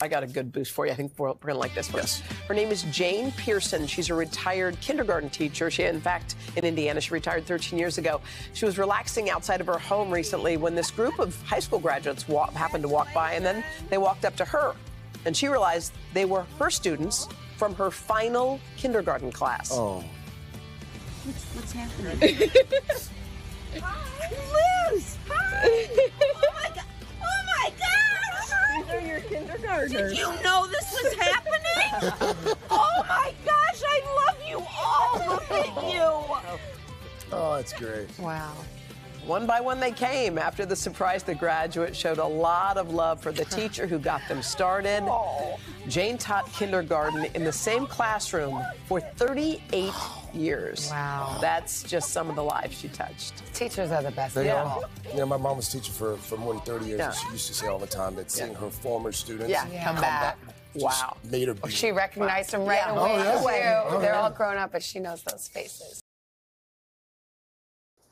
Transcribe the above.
I got a good boost for you. I think we're going to like this one. Yes. Her name is Jane Pearson. She's a retired kindergarten teacher. She, in fact, in Indiana, she retired 13 years ago. She was relaxing outside of her home recently when this group of high school graduates happened to walk by, and then they walked up to her, and she realized they were her students from her final kindergarten class. Oh. What's happening? Hi. Liz! Hi! Did you know this was happening? Oh, my gosh, I love you all. Look at you. Oh, that's great. Wow. One by one, they came. After the surprise, the graduates showed a lot of love for the teacher who got them started. Oh. Jane taught kindergarten in the same classroom for 38 years. Wow. That's just some of the lives she touched. Teachers are the best. Yeah. You know, my mom was a teacher for more than 30 years, and she used to say all the time that seeing her former students come back. Wow. Made her beautiful. She recognized them right away. Oh, yeah. They're all grown up, but she knows those faces.